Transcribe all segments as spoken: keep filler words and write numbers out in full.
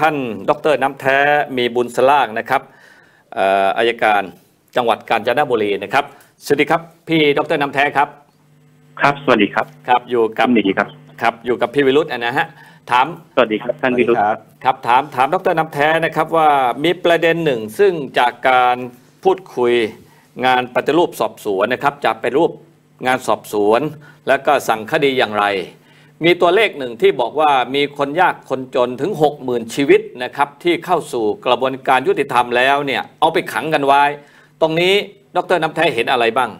ท่านดร.น้ำแท้มีบุญสล่างนะครับอัยการจังหวัดกาญจนบุรีนะครับสวัสดีครับพี่ดร.น้ำแท้ครับครับสวัสดีครับครับอยู่กับนี่ครับครับอยู่กับพี่วิรุธนะฮะถามสวัสดีครับท่านวิรุธครับถามถามดร.น้ำแท้นะครับว่ามีประเด็นหนึ่งซึ่งจากการพูดคุยงานปฏิรูปสอบสวนนะครับจะเป็นรูปงานสอบสวนและก็สั่งคดีอย่างไรมีตัวเลขหนึ่งที่บอกว่ามีคนยากคนจนถึง หกหมื่น ชีวิตนะครับที่เข้าสู่กระบวนการยุติธรรมแล้วเนี่ยเอาไปขังกันไว้ตรงนี้ดร.น้ำแท้เห็นอะไรบ้าง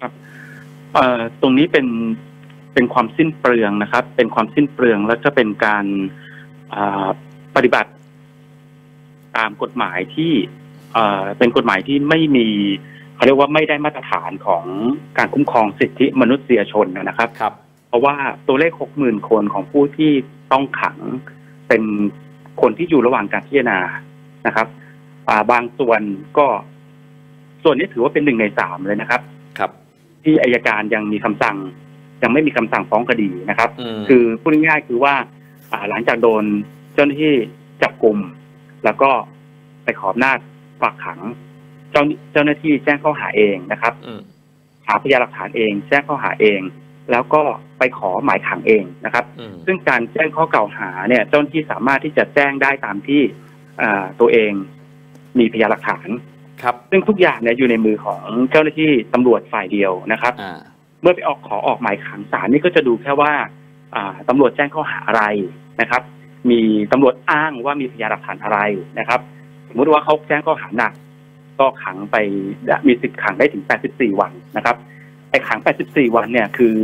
ครับตรงนี้เป็นเป็นความสิ้นเปลืองนะครับเป็นความสิ้นเปลืองและก็เป็นการปฏิบัติตามกฎหมายที่เป็นกฎหมายที่ไม่มีเขาเรียกว่าไม่ได้มาตรฐานของการคุ้มครองสิทธิมนุษยชนนะครับครับเพราะว่าตัวเลข หกหมื่น คนของผู้ที่ต้องขังเป็นคนที่อยู่ระหว่างการพิจารณานะครับบางส่วนก็ส่วนนี้ถือว่าเป็นหนึ่งในสามเลยนะครับครับที่อัยการยังมีคำสั่งยังไม่มีคำสั่งฟ้องคดีนะครับคือพูดง่ายๆคือว่าหลังจากโดนเจ้าหน้าที่จับกุมแล้วก็ไปขออำนาจฝากขังเจ้าเจ้าหน้าที่แจ้งข้อหาเองนะครับหาพยานหลักฐานเองแจ้งข้อหาเองแล้วก็ไปขอหมายขังเองนะครับซึ่งการแจ้งข้อกล่าวหาเนี่ยเจ้าหน้าที่สามารถที่จะแจ้งได้ตามที่ตัวเองมีพยานหลักฐานครับซึ่งทุกอย่างเนี่ยอยู่ในมือของเจ้าหน้าที่ตำรวจฝ่ายเดียวนะครับเมื่อไปออกขอออกหมายขังศาลนี่ก็จะดูแค่ว่าตำรวจแจ้งข้อหาอะไรนะครับมีตำรวจอ้างว่ามีพยานหลักฐานอะไรนะครับสมมติว่าเขาแจ้งข้อหาหนักก็ขังไปมีสิทธิ์ขังได้ถึงแปดสิบสี่วันนะครับไอ้ขังแปดสิบสี่วันเนี่ยคือ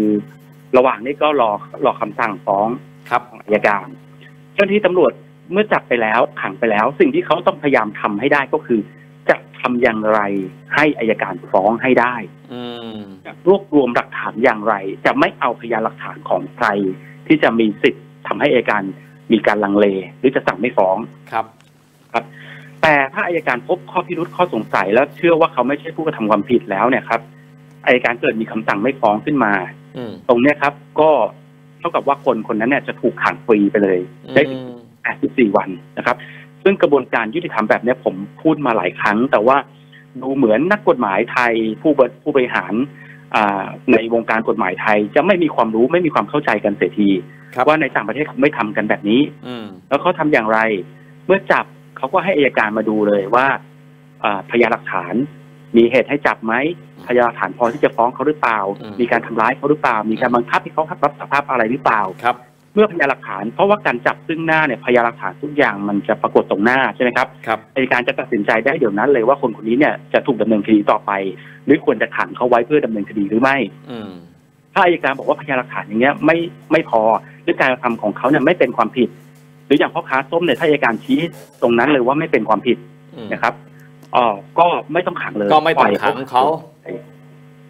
ระหว่างนี้ก็รอรอคำสั่งฟ้องของอัยการเจ้าหน้าที่ตำรวจเมื่อจับไปแล้วขังไปแล้วสิ่งที่เขาต้องพยายามทำให้ได้ก็คือจะทำอย่างไรให้อัยการฟ้องให้ได้จะรวบรวมหลักฐานอย่างไรจะไม่เอาพยานหลักฐานของใครที่จะมีสิทธิ์ทำให้อัยการมีการลังเลหรือจะสั่งไม่ฟ้องครับครับแต่ถ้าอัยการพบข้อพิรุธข้อสงสัยแล้วเชื่อว่าเขาไม่ใช่ผู้กระทำความผิดแล้วเนี่ยครับอัยการเกิดมีคำสั่งไม่ฟ้องขึ้นมาตรงเนี้ยครับก็เท่ากับว่าคนคนนั้นเนี่ยจะถูกขังฟรีไปเลยได้แปดสิบสี่วันนะครับซึ่งกระบวนการยุติธรรมแบบเนี้ยผมพูดมาหลายครั้งแต่ว่าดูเหมือนนักกฎหมายไทยผู้ผู้บริหารในวงการกฎหมายไทยจะไม่มีความรู้ไม่มีความเข้าใจกันเสียทีว่าในต่างประเทศไม่ทำกันแบบนี้อืแล้วเขาทำอย่างไรเมื่อจับเขาก็ให้อัยการมาดูเลยว่าพยานหลักฐานมีเหตุให้จับไหมพยานหลักฐานพอที่จะฟ้องเขาหรือเปล่ามีการทำร้ายเขาหรือเปล่ามีการบังคับให้เขารับสารภาพอะไรหรือเปล่าครับเมื่อพยานหลักฐานเพราะว่าการจับซึ่งหน้าเนี่ยพยานหลักฐานทุกอย่างมันจะปรากฏตรงหน้าใช่ไหมครับครับในการจะตัดสินใจได้เดี๋ยวนั้นเลยว่าคนคนนี้เนี่ยจะถูกดำเนินคดีต่อไปหรือควรจะขังเขาไว้เพื่อดำเนินคดีหรือไม่อืถ้าอัยการบอกว่าพยานหลักฐานอย่างเงี้ยไม่ไม่พอหรือการกระทำของเขาเนี่ยไม่เป็นความผิดหรืออย่างพ่อค้าส้มเนี่ยถ้าอัยการชี้ตรงนั้นเลยว่าไม่เป็นความผิดนะครับอ๋อก็ไม่ต้องขังเลยก็ไม่ต้องขังเขา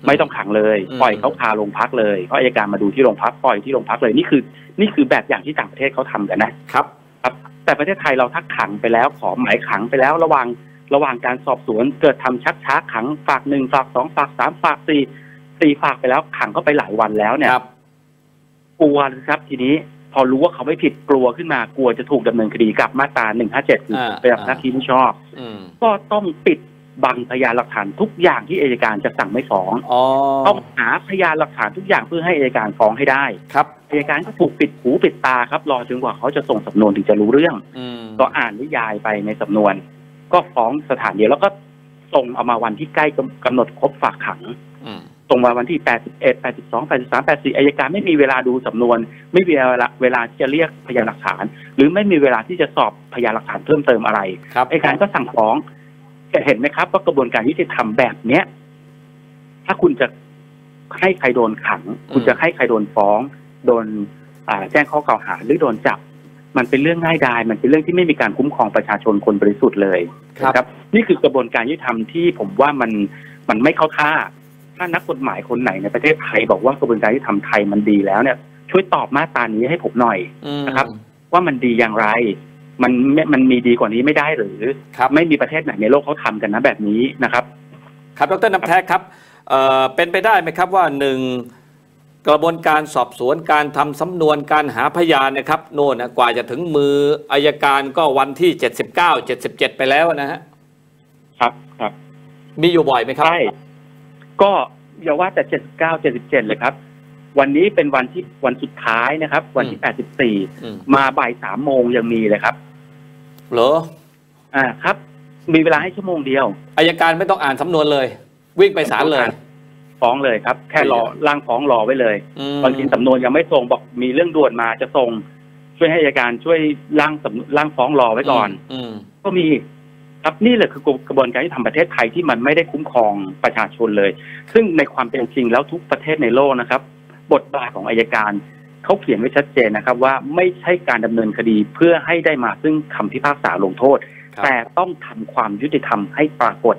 ไม่ต้องขังเลยปล่อยเขาพาลงพักเลยเพราะอัยการมาดูที่โรงพักปล่อยที่โรงพักเลยนี่คือนี่คือแบบอย่างที่ต่างประเทศเขาทำกันนะครับครับแต่ประเทศไทยเราทักขังไปแล้วขอหมายขังไปแล้วระหว่างระหว่างการสอบสวนเกิดทำชักช้าขังฝากหนึ่งฝากสองฝากสามฝากสี่สี่ฝากไปแล้วขังเขาไปหลายวันแล้วเนี่ยกลัวนะครับทีนี้พอรู้ว่าเขาไม่ผิดกลัวขึ้นมากลัวจะถูกดำเนินคดีกับมาตราหนึ่งห้าเจ็ดคือเป็นหน้าที่ที่ชอบก็ต้องปิดบังพยานหลักฐานทุกอย่างที่อัยการจะสั่งไม่ฟ้องต้องหาพยานหลักฐานทุกอย่างเพื่อให้อัยการฟ้องให้ได้ครับอัยการก็ถูกปิดหูปิดตาครับรอจนกว่าเขาจะส่งสำนวนถึงจะรู้เรื่องก็อ่านนิยายไปในสำนวนก็ฟ้องสถานเดียวแล้วก็ส่งเอามาวันที่ใกล้กำหนดครบฝากขังส่งมาวันที่แปดสิบเอ็ด แปดสิบสอง แปดสิบสาม แปดสิบสี่อัยการไม่มีเวลาดูสำนวนไม่มีเวลาที่จะเรียกพยานหลักฐานหรือไม่มีเวลาที่จะสอบพยานหลักฐานเพิ่มเติมอะไรอัยการก็สั่งฟ้องจะเห็นไหมครับว่ากระบวนการยุติธรรมแบบเนี้ยถ้าคุณจะให้ใครโดนขังคุณจะให้ใครโดนฟ้องโดนแจ้งข้อกล่าวหาหรือโดนจับมันเป็นเรื่องง่ายดายมันเป็นเรื่องที่ไม่มีการคุ้มครองประชาชนคนบริสุทธิ์เลยครับนี่คือกระบวนการยุติธรรมที่ผมว่ามันมันไม่เข้าท่าถ้านักกฎหมายคนไหนในประเทศไทยบอกว่ากระบวนการยุติธรรมไทยมันดีแล้วเนี่ยช่วยตอบมาตรานี้ให้ผมหน่อยนะครับว่ามันดีอย่างไรมันมันมีดีกว่านี้ไม่ได้หรือไม่มีประเทศไหนในโลกเขาทำกันนะแบบนี้นะครับครับดร.น้ำแท้ครับเป็นไปได้ไหมครับว่าหนึ่ง กระบวนการสอบสวนการทำสำนวนการหาพยานนะครับโน่นนะกว่าจะถึงมืออัยการก็วันที่เจ็ดสิบเก้า เจ็ดสิบเจ็ดไปแล้วนะฮะครับครับมีอยู่บ่อยไหมครับใช่ก็อย่าว่าแต่เจ็ดสิบเก้า เจ็ดสิบเจ็ดเลยครับวันนี้เป็นวันที่วันสุดท้ายนะครับวันที่แปดสิบสี่มาบ่ายสามโมงยังมีเลยครับเหรออ่าครับมีเวลาให้ชั่วโมงเดียวอัยการไม่ต้องอ่านสำนวนเลยวิ่งไปศาลเลยฟ้องเลยครับแค่รอร่างฟ้องรอไว้เลยตอนกินสำนวนยังไม่ส่งบอกมีเรื่องด่วนมาจะส่งช่วยให้อัยการช่วยร่างร่างฟ้องรอไว้ก่อนอืก็มีครับนี่แหละคือกระบวนการที่ทำประเทศไทยที่มันไม่ได้คุ้มครองประชาชนเลยซึ่งในความเป็นจริงแล้วทุกประเทศในโลกนะครับบทบาทของอัยการเขาเขียนไว้ชัดเจนนะครับว่าไม่ใช่การดำเนินคดีเพื่อให้ได้มาซึ่งคำพิพากษาลงโทษแต่ต้องทำความยุติธรรมให้ปรากฏ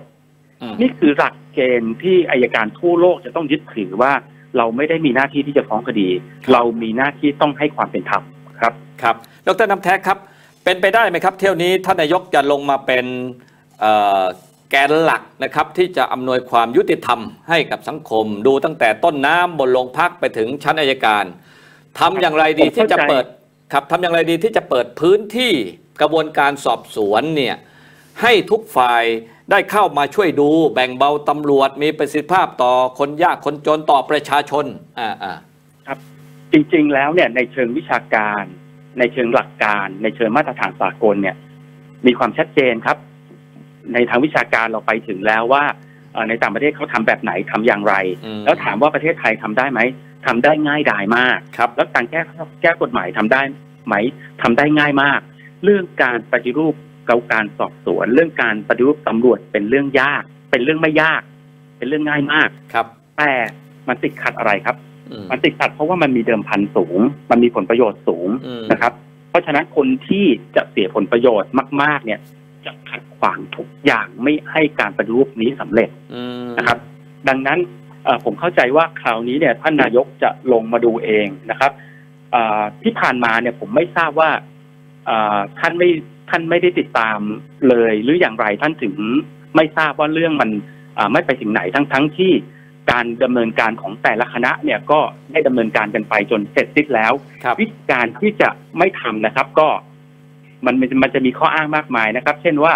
นี่คือหลักเกณฑ์ที่อัยการทั่วโลกจะต้องยึดถือว่าเราไม่ได้มีหน้าที่ที่จะฟ้องคดีเรามีหน้าที่ต้องให้ความเป็นธรรมครับครับดร.น้ำแท้ครับเป็นไปได้ไหมครับเที่ยวนี้ท่านนายกจะลงมาเป็นแกนหลักนะครับที่จะอำนวยความยุติธรรมให้กับสังคมดูตั้งแต่ต้นน้ำบนโรงพักไปถึงชั้นอัยการทำอย่างไรดีที่จะเปิดครับทำอย่างไรดีที่จะเปิดพื้นที่กระบวนการสอบสวนเนี่ยให้ทุกฝ่ายได้เข้ามาช่วยดูแบ่งเบาตำรวจมีประสิทธิภาพต่อคนยากคนจนต่อประชาชนอ่าอ่าครับจริงๆแล้วเนี่ยในเชิงวิชาการในเชิงหลักการในเชิงมาตรฐานสากลเนี่ยมีความชัดเจนครับในทางวิชาการเราไปถึงแล้วว่าในต่างประเทศเขาทำแบบไหนทำอย่างไรแล้วถามว่าประเทศไทยทำได้ไหมทำได้ง่ายดายมากครับแล้วการแก้แก้กฎหมายทำได้ไหมทำได้ง่ายมากเรื่องการปฏิรูปการสอบสวนเรื่องการปฏิรูปตำรวจเป็นเรื่องยากเป็นเรื่องไม่ยากเป็นเรื่องง่ายมากครับแต่มันติดขัดอะไรครับมันติดขัดเพราะว่ามันมีเดิมพันสูงมันมีผลประโยชน์สูงนะครับเพราะฉะนั้นคนที่จะเสียผลประโยชน์มากๆเนี่ยจะขัดขวางทุกอย่างไม่ให้การปฏิรูปนี้สำเร็จนะครับดังนั้นผมเข้าใจว่าคราวนี้เนี่ยท่านนายกจะลงมาดูเองนะครับที่ผ่านมาเนี่ยผมไม่ทราบว่าท่านไม่ท่านไม่ได้ติดตามเลยหรืออย่างไรท่านถึงไม่ทราบว่าเรื่องมันไม่ไปถึงไหนทั้งทั้งที่การดำเนินการของแต่ละคณะเนี่ยก็ได้ดำเนินการกันไปจนเสร็จสิ้นแล้ววิธีการที่จะไม่ทำนะครับก็มันมันจะมีข้ออ้างมากมายนะครับเช่นว่า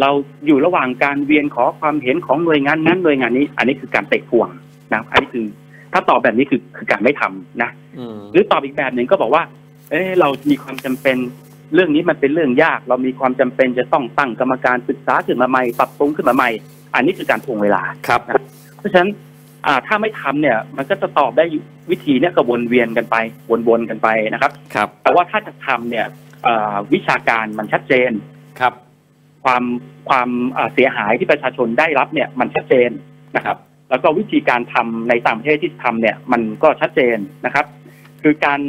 เราอยู่ระหว่างการเวียนขอความเห็นของหน่วยงานนั้นหน่วยงานนี้อันนี้คือการเตะพวงนะอันนี้คือถ้าตอบแบบนี้คือคือการไม่ทำนะหรือตอบอีกแบบหนึ่งก็บอกว่าเออเรามีความจำเป็นเรื่องนี้มันเป็นเรื่องยากเรามีความจำเป็นจะต้องตั้งกรรมการศึกษาขึ้นมาใหม่ปรับปรุงขึ้นมาใหม่อันนี้คือการทวงเวลาครับเพราะฉะนั้นถ้าไม่ทำเนี่ยมันก็จะตอบได้วิธีเนี่ยก็วนเวียนกันไปวนๆกันไปนะครับครับแต่ว่าถ้าจะทำเนี่ยวิชาการมันชัดเจนครับความความเสียหายที่ประชาชนได้รับเนี่ยมันชัดเจนนะครับแล้วก็วิธีการทำในต่างประเทศที่ทำเนี่ยมันก็ชัดเจนนะครับคือการ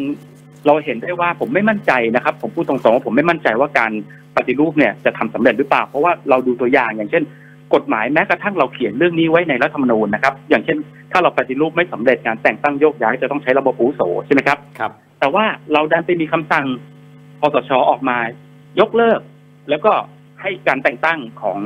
เราเห็นได้ว่าผมไม่มั่นใจนะครับผมพูดตรงๆว่าผมไม่มั่นใจว่าการปฏิรูปเนี่ยจะทำสำเร็จหรือเปล่าเพราะว่าเราดูตัวอย่างอย่างเช่นกฎหมายแม้กระทั่งเราเขียนเรื่องนี้ไว้ในรัฐธรรมนูญนะครับอย่างเช่นถ้าเราปฏิรูปไม่สำเร็จการแต่งตั้งโยกย้ายจะต้องใช้ระบบอาวุโสใช่ไหมครับครับแต่ว่าเราดันไปมีคำสั่งคสช.ออกมายกเลิกแล้วก็ให้การแต่งตั้งของ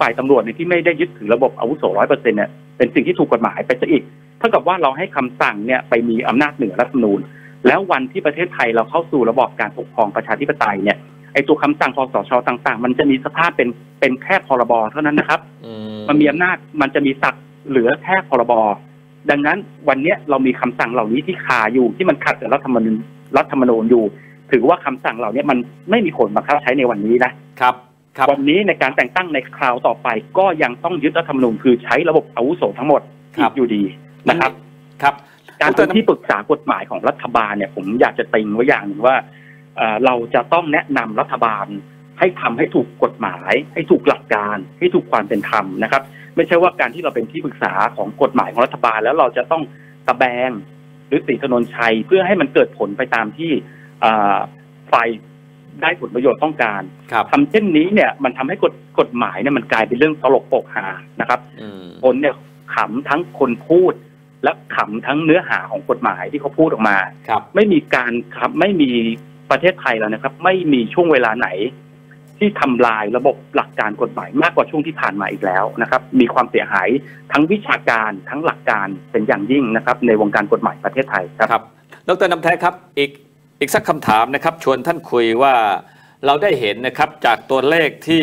ฝ่ายตำรวจที่ไม่ได้ยึดถือระบบอาวุโสร้อยเปอร์เซ็นต์เนี่ยเป็นสิ่งที่ถูกกฎหมายไปซะอีกเท่ากับว่าเราให้คำสั่งเนี่ยไปมีอำนาจเหนือรัฐธรรมนูญแล้ววันที่ประเทศไทยเราเข้าสู่ระบอบการปกครองประชาธิปไตยเนี่ยไอตัวคำสั่งคสช.ต่างๆมันจะมีสภาพเป็นเป็นแค่พรบ.เท่านั้นนะครับมันมีอำนาจมันจะมีศักดิ์เหลือแค่พรบ.ดังนั้นวันนี้เรามีคำสั่งเหล่านี้ที่คาอยู่ที่มันขัดกับรัฐธรรมนูญรัฐธรรมนูญอยู่ถือว่าคำสั่งเหล่านี้มันไม่มีผลบังคับใช้ในวันนี้นะครับครับวันนี้ในการแต่งตั้งในคราวต่อไปก็ยังต้องยึดรัฐธรรมนูญคือใช้ระบบอาวุโสทั้งหมดอยู่ดีนะครับครับการเป็นที่ปรึกษากฎหมายของรัฐบาลเนี่ยผมอยากจะติงไว้อย่างหนึ่งว่าเราจะต้องแนะนำรัฐบาลให้ทำให้ถูกกฎหมายให้ถูกหลักการให้ถูกความเป็นธรรมนะครับไม่ใช่ว่าการที่เราเป็นที่ปรึกษาของกฎหมายของรัฐบาลแล้วเราจะต้องตะแบงหรือติถนนชัยเพื่อให้มันเกิดผลไปตามที่ฝ่ายได้ผลประโยชน์ต้องการทำเช่นนี้เนี่ยมันทำให้กฎกฎหมายเนี่ยมันกลายเป็นเรื่องตลกโปกฮานะครับคนเนี่ยขำทั้งคนพูดและขำทั้งเนื้อหาของกฎหมายที่เขาพูดออกมาไม่มีการครับไม่มีประเทศไทยแล้วนะครับไม่มีช่วงเวลาไหน ที่ทำลายระบบหลักการกฎหมายมากกว่าช่วงที่ผ่านมาอีกแล้วนะครับมีความเสียหายทั้งวิชาการทั้งหลักการเป็นอย่างยิ่งนะครับในวงการกฎหมายประเทศไทยครับครับดร.นำแท้ครับอีกอีกสักคำถามนะครับชวนท่านคุยว่าเราได้เห็นนะครับจากตัวเลขที่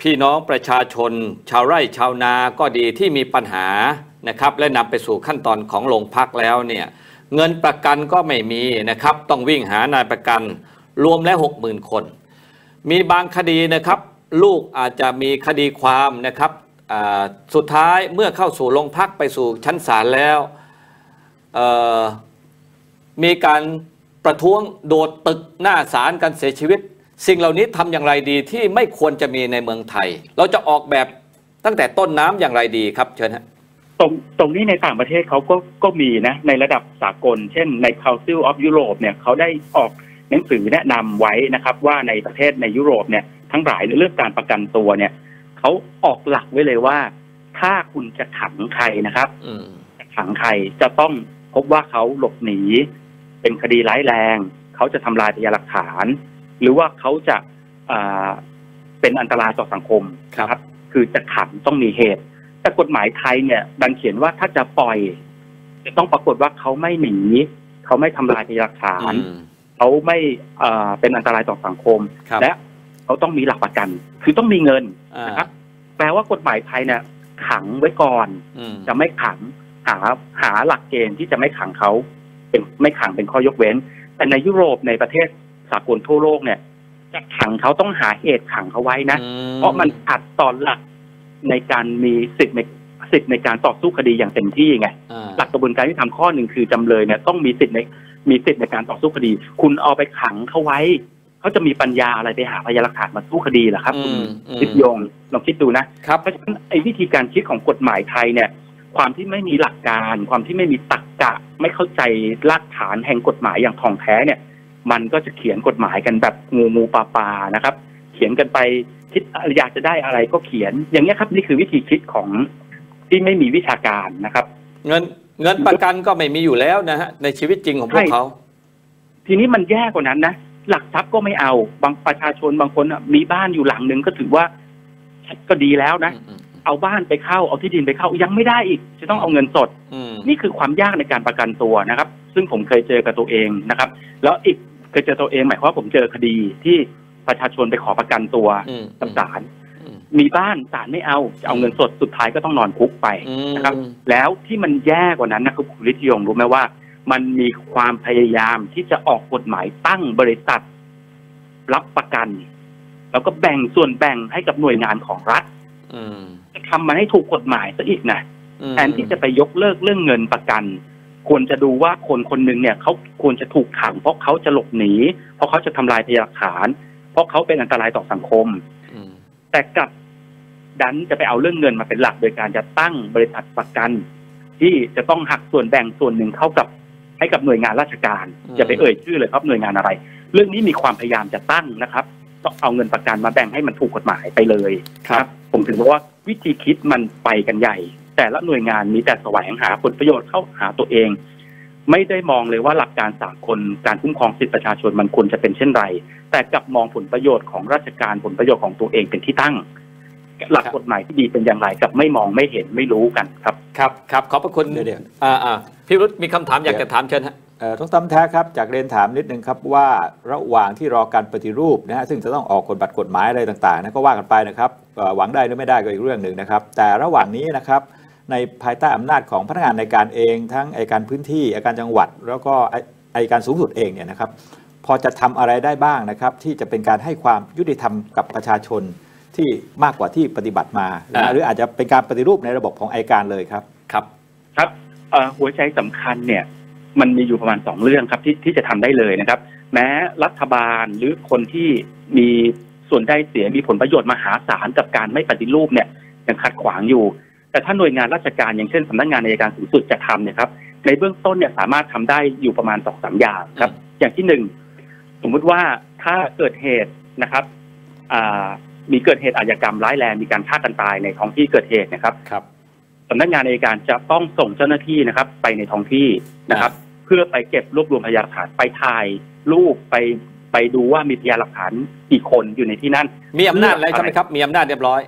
พี่น้องประชาชนชาวไร่ชาวนาก็ดีที่มีปัญหานะครับและนำไปสู่ขั้นตอนของโรงพักแล้วเนี่ยเงินประกันก็ไม่มีนะครับต้องวิ่งหานายประกันรวมแล้ว หกหมื่น คนมีบางคดีนะครับลูกอาจจะมีคดีความนะครับสุดท้ายเมื่อเข้าสู่โรงพักไปสู่ชั้นศาลแล้วมีการประท้วงโดดตึกหน้าศาลกันเสียชีวิตสิ่งเหล่านี้ทำอย่างไรดีที่ไม่ควรจะมีในเมืองไทยเราจะออกแบบตั้งแต่ต้นน้ำอย่างไรดีครับเชิญฮะตรงตรงนี้ในต่างประเทศเขาก็ก็มีนะในระดับสากลเช่นใน Council of Europe เนี่ยเขาได้ออกหนังสือแนะนำไว้นะครับว่าในประเทศในยุโรปเนี่ยทั้งหลายในเรื่องการประกันตัวเนี่ยเขาออกหลักไว้เลยว่าถ้าคุณจะขังใครนะครับจะขังใครจะต้องพบว่าเขาหลบหนีเป็นคดีร้ายแรงเขาจะทำลายพยานหลักฐานหรือว่าเขาจะเป็นอันตรายต่อสังคมครับคือจะขังต้องมีเหตุแต่กฎหมายไทยเนี่ยดันเขียนว่าถ้าจะปล่อยจะต้องปรากฏว่าเขาไม่หนีเขาไม่ทำลายพยานหลักฐานเขาไม่เป็นอันตรายต่อสังคมและเขาต้องมีหลักประกันคือต้องมีเงินนะครับแปลว่ากฎหมายไทยเนี่ยขังไว้ก่อนจะไม่ขังหาหาหลักเกณฑ์ที่จะไม่ขังเขาเป็นไม่ขังเป็นข้อยกเว้นแต่ในยุโรปในประเทศสากลทั่วโลกเนี่ยจะขังเขาต้องหาเหตุขังเขาไว้นะเพราะมันขัดต่อหลักในการมีสิทธิ์ในสิทธิ์ในการต่อสู้คดีอย่างเต็มที่ไงหลักกระบวนการที่ทำข้อหนึ่งคือจำเลยเนี่ยต้องมีสิทธิ์ในมีสิทธิ์ในการต่อสู้คดีคุณเอาไปขังเขาไว้เขาจะมีปัญญาอะไรไปหาพยานหลักฐานมาสู้คดีเหรอครับคุณทิพย์ยงลองคิดดูนะเพราะฉะนั้นไอ้วิธีการคิดของกฎหมายไทยเนี่ยความที่ไม่มีหลักการความที่ไม่มีตรรกะไม่เข้าใจรากฐานแห่งกฎหมายอย่างท่องแท้เนี่ยมันก็จะเขียนกฎหมายกันแบบงูงูปลาปลานะครับเขียนกันไปคิดอยากจะได้อะไรก็เขียนอย่างนี้ครับนี่คือวิธีคิดของที่ไม่มีวิชาการนะครับเงินเงินประกันก็ไม่มีอยู่แล้วนะฮะในชีวิตจริงของพวกเขาทีนี้มันแย่กว่านั้นนะหลักทรัพย์ก็ไม่เอาบางประชาชนบางคนมีบ้านอยู่หลังหนึ่งก็ถือว่าก็ดีแล้วนะเอาบ้านไปเข้าเอาที่ดินไปเข้ายังไม่ได้อีกจะต้องเอาเงินสดนี่คือความยากในการประกันตัวนะครับซึ่งผมเคยเจอกับตัวเองนะครับแล้วอีกเคยเจอตัวเองหมายความว่าผมเจอคดีที่ประชาชนไปขอประกันตัวกับศาลมีบ้านศาลไม่เอาจะเอาเงินสดสุดท้ายก็ต้องนอนคุกไปนะครับแล้วที่มันแย่กว่านั้นนะครับคุณฤทธิยงรู้ไหมว่ามันมีความพยายามที่จะออกกฎหมายตั้งบริษัทรับประกันแล้วก็แบ่งส่วนแบ่งให้กับหน่วยงานของรัฐจะทำมันให้ถูกกฎหมายซะอีกนะแทนที่จะไปยกเลิกเรื่องเงินประกันควรจะดูว่าคนคนหนึ่งเนี่ยเขาควรจะถูกขังเพราะเขาจะหลบหนีเพราะเขาจะทำลายพยานหลักฐานเพราะเขาเป็นอันตรายต่อสังคมแต่กลับดันจะไปเอาเรื่องเงินมาเป็นหลักโดยการจะตั้งบริษัทประกันที่จะต้องหักส่วนแบ่งส่วนหนึ่งเข้ากับให้กับหน่วยงานราชการจะไปเอ่ยชื่อเลยครับหน่วยงานอะไรเรื่องนี้มีความพยายามจะตั้งนะครับต้องเอาเงินประกันมาแบ่งให้มันถูกกฎหมายไปเลยครับผมถึงบอกว่าวิธีคิดมันไปกันใหญ่แต่ละหน่วยงานมีแต่แสวงหาผลประโยชน์เข้าหาตัวเองไม่ได้มองเลยว่าหลักการสากลการคุ้มครองสิทธิประชาชนมันควรจะเป็นเช่นไรแต่กลับมองผลประโยชน์ของราชการผลประโยชน์ของตัวเองเป็นที่ตั้งหลักกฎหมายที่ดีเป็นอย่างไรกับไม่มองไม่เห็นไม่รู้กันครับครับครับขอบพระคุณเดี๋ยวพี่รุตมีคำถามอยากจะถามเชิญฮะต้องตั้มแท้ครับจากเรียนถามนิดนึงครับว่าระหว่างที่รอการปฏิรูปนะฮะซึ่งจะต้องออกกฎบัตรกฎหมายอะไรต่างๆนะก็ว่ากันไปนะครับหวังได้หรือไม่ได้ก็อีกเรื่องหนึ่งนะครับแต่ระหว่างนี้นะครับในภายใต้อำนาจของพนักงานในการเองทั้งอัยการพื้นที่อัยการจังหวัดแล้วก็อัยการสูงสุดเองเนี่ยนะครับพอจะทำอะไรได้บ้างนะครับที่จะเป็นการให้ความยุติธรรมกับประชาชนที่มากกว่าที่ปฏิบัติมาหรืออาจจะเป็นการปฏิรูปในระบบของอัยการเลยครับครับครับหัวใจสำคัญเนี่ยมันมีอยู่ประมาณสองเรื่องครับที่ที่จะทำได้เลยนะครับแม้รัฐบาลหรือคนที่มีส่วนได้เสียมีผลประโยชน์มหาศาลกับการไม่ปฏิรูปเนี่ยยังขัดขวางอยู่แต่ถ้าหน่วยงานราชการอย่างเช่นสำนักงานอัยการสูงสุดจะทำเนี่ยครับในเบื้องต้นเนี่ยสามารถทำได้อยู่ประมาณสองสามอย่างครับอย่างที่หนึ่งสมมุติว่าถ้าเกิดเหตุนะครับมีเกิดเหตุอาชญากรรมร้ายแรงมีการฆ่ากันตายในท้องที่เกิดเหตุนะครับสำนักงานอัยการจะต้องส่งเจ้าหน้าที่นะครับไปในท้องที่นะครับเพื่อไปเก็บรวบรวมพยานหลักฐานไปถ่ายรูปไป ไปดูว่ามีพยานหลักฐานกี่คนอยู่ในที่นั่นมีอำนาจอะไรใช่ไหมครับมีอำนาจเรียบร้อย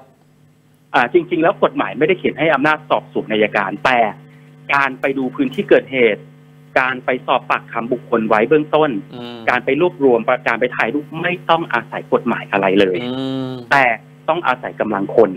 อ่าจริงๆแล้วกฎหมายไม่ได้เขียนให้อำนาจสอบสวนอัยการแต่การไปดูพื้นที่เกิดเหตุการไปสอบปากคำบุคคลไว้เบื้องต้นการไปรวบรวมการไปถ่ายรูปไม่ต้องอาศัยกฎหมายอะไรเลยแต่ต้องอาศัยกำลังคน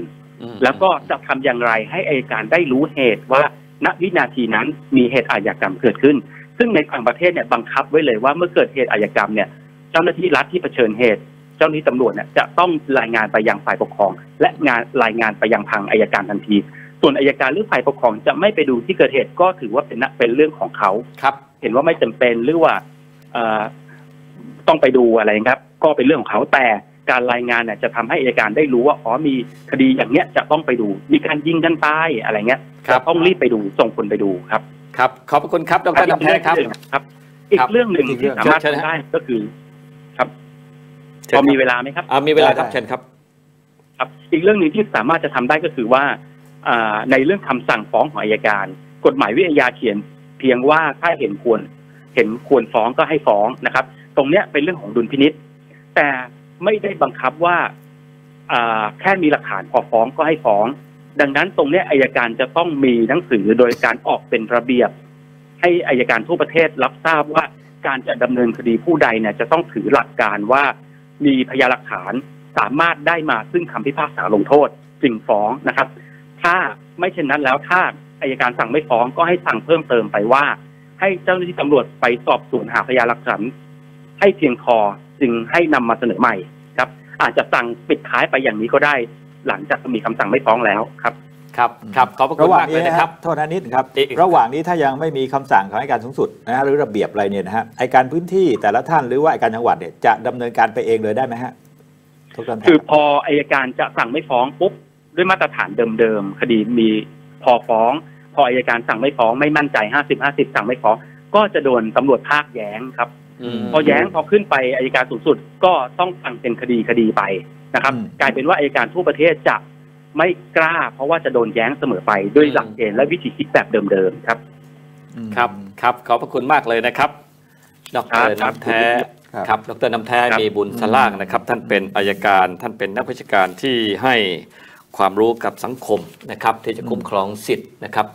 แล้วก็จะทำอย่างไรให้อัยการได้รู้เหตุว่าณวินาทีนั้นมีเหตุอาชญากรรมเกิดขึ้นซึ่งในต่างประเทศเนี่ยบังคับไว้เลยว่าเมื่อเกิดเหตุอาชญากรรมเนี่ยเจ้าหน้าที่รัฐที่เผชิญเหตุเจ้าหน้าที่ตำรวจเนี่ยจะต้องรายงานไปยังฝ่ายปกครองและงานรายงานไปยังทางอัยการทันทีส่วนอัยการหรือฝ่ายปกครองจะไม่ไปดูที่เกิดเหตุก็ถือว่าเป็นเป็นเรื่องของเขาครับเห็นว่าไม่จำเป็นหรือว่าต้องไปดูอะไรครับก็เป็นเรื่องของเขาแต่การรายงานเนี่ยจะทำให้อัยการได้รู้ว่าอ๋อมีคดีอย่างเนี้ยจะต้องไปดูมีการยิงกันตายอะไรเงี้ยจะต้องรีบไปดูส่งคนไปดูครับครับขอบคุณครับดร.กำแพงครับครับอีกเรื่องหนึ่งที่สามารถทำได้ก็คือครับพอมีเวลาไหมครับมีเวลาครับเชิญครับครับอีกเรื่องหนึ่งที่สามารถจะทำได้ก็คือว่าในเรื่องคำสั่งฟ้องของอัยการกฎหมายวิทยาเขียนเพียงว่าถ้าเห็นควรเห็นควรฟ้องก็ให้ฟ้องนะครับตรงเนี้ยเป็นเรื่องของดุลพินิจแต่ไม่ได้บังคับว่าแค่มีหลักฐานพอฟ้องก็ให้ฟ้องดังนั้นตรงนี้อัยการจะต้องมีหนังสือโดยการออกเป็นระเบียบให้อัยการทั่วประเทศรับทราบว่าการจะดำเนินคดีผู้ใดเนี่ยจะต้องถือหลักการว่ามีพยานหลักฐานสามารถได้มาซึ่งคำพิพากษาลงโทษจึงฟ้องนะครับถ้าไม่เช่นนั้นแล้วถ้าอัยการสั่งไม่ฟ้องก็ให้สั่งเพิ่มเติมไปว่าให้เจ้าหน้าที่ตำรวจไปสอบสวนหาพยานหลักฐานให้เพียงพอจึงให้นำมาเสนอใหม่ครับอาจจะสั่งปิดท้ายไปอย่างนี้ก็ได้หลังจากมีคำสั่งไม่ฟ้องแล้วครับครับครับขอบคุณมากเลยนะครับโทษนิดครับระหว่างนี้ถ้ายังไม่มีคำสั่งของอัยการสูงสุดนะฮะหรือระเบียบอะไรเนี่ยนะฮะอัยการพื้นที่แต่ละท่านหรือว่าอัยการจังหวัดเนี่ยจะดำเนินการไปเองเลยได้ไหมฮะคือพออัยการจะสั่งไม่ฟ้องปุ๊บด้วยมาตรฐานเดิมๆคดีมีพอฟ้องพออัยการสั่งไม่ฟ้องไม่มั่นใจห้าสิบห้าสิบสั่งไม่ฟ้องก็จะโดนตำรวจภาคแย้งครับพอแย้งพอขึ้นไปอัยการสูงสุดก็ต้องสั่งเป็นคดีคดีไปนะครับกลายเป็นว่าอัยการทั่วประเทศจะไม่กล้าเพราะว่าจะโดนแย้งเสมอไปด้วยหลักเกณฑ์และวิธีคิดแบบเดิมๆครับครับครับขอบพระคุณมากเลยนะครับดร.น้ำแท้ครับดร.น้ำแท้มีบุญสล่างนะครับท่านเป็นอัยการท่านเป็นนักวิชาการที่ให้ความรู้กับสังคมนะครับที่จะคุ้มครองสิทธิ์นะครับ